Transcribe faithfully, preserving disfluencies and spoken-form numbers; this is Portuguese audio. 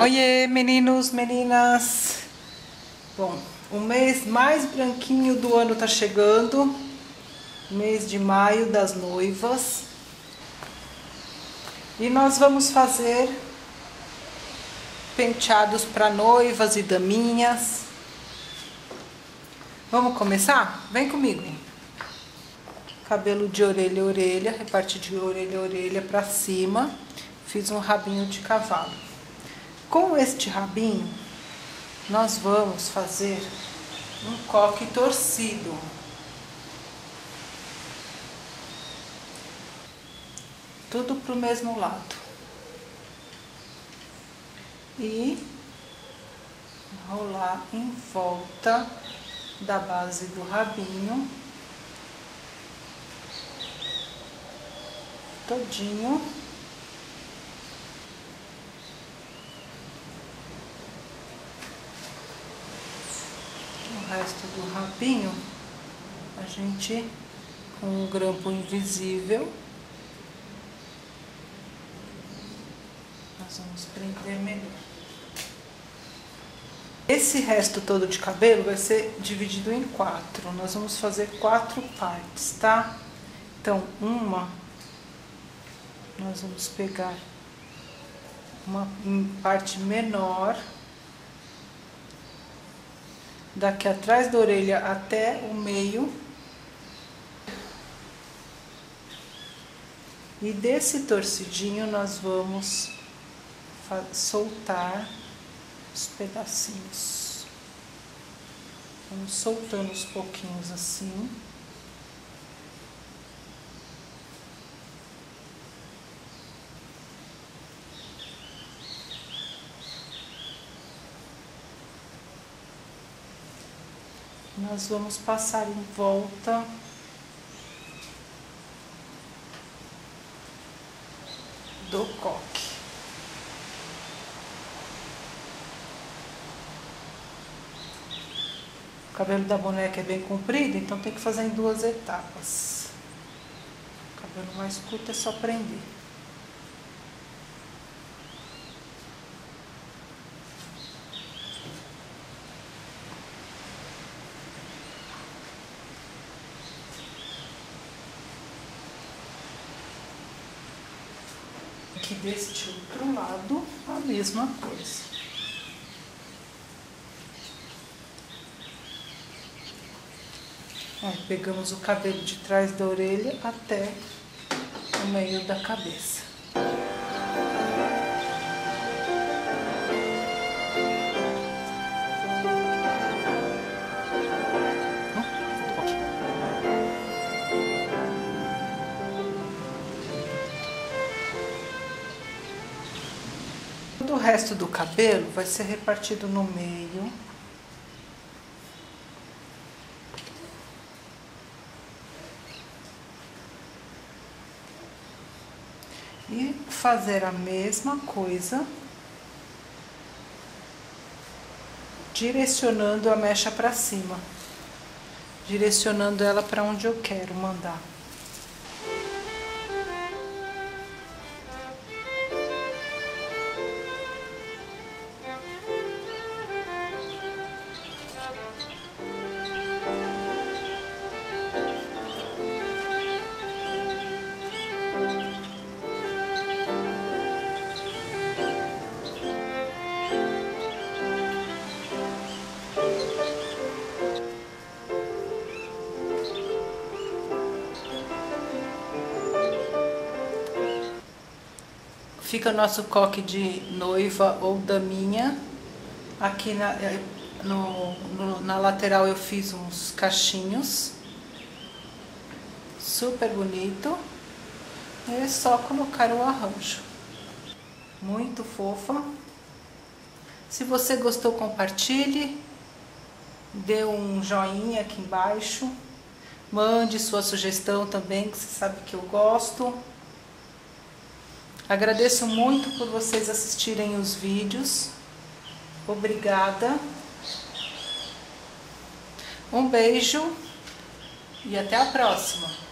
Oiê, meninos, meninas. Bom, o mês mais branquinho do ano tá chegando. Mês de maio das noivas. E nós vamos fazer penteados para noivas e daminhas. Vamos começar? Vem comigo. Cabelo de orelha a orelha, reparte de orelha a orelha pra cima. Fiz um rabinho de cavalo. Com este rabinho, nós vamos fazer um coque torcido. Tudo pro mesmo lado. E rolar em volta da base do rabinho. Todinho. O resto do rabinho, a gente, com o grampo invisível, nós vamos prender melhor. Esse resto todo de cabelo vai ser dividido em quatro. Nós vamos fazer quatro partes, tá? Então, uma, nós vamos pegar uma parte menor, daqui atrás da orelha até o meio. E desse torcidinho nós vamos soltar os pedacinhos. Vamos soltando os pouquinhos assim. Nós vamos passar em volta do coque. O cabelo da boneca é bem comprido, então tem que fazer em duas etapas. O cabelo mais curto é só prender. E deste outro lado, a mesma coisa. Aí, pegamos o cabelo de trás da orelha até o meio da cabeça. O resto do cabelo vai ser repartido no meio. E fazer a mesma coisa, direcionando a mecha para cima, direcionando ela para onde eu quero mandar. Fica nosso coque de noiva ou daminha. Aqui na, no, no, na lateral eu fiz uns cachinhos. Super bonito. E é só colocar o arranjo. Muito fofa. Se você gostou, compartilhe. Dê um joinha aqui embaixo. Mande sua sugestão também, que você sabe que eu gosto. Agradeço muito por vocês assistirem os vídeos. Obrigada. Um beijo e até a próxima.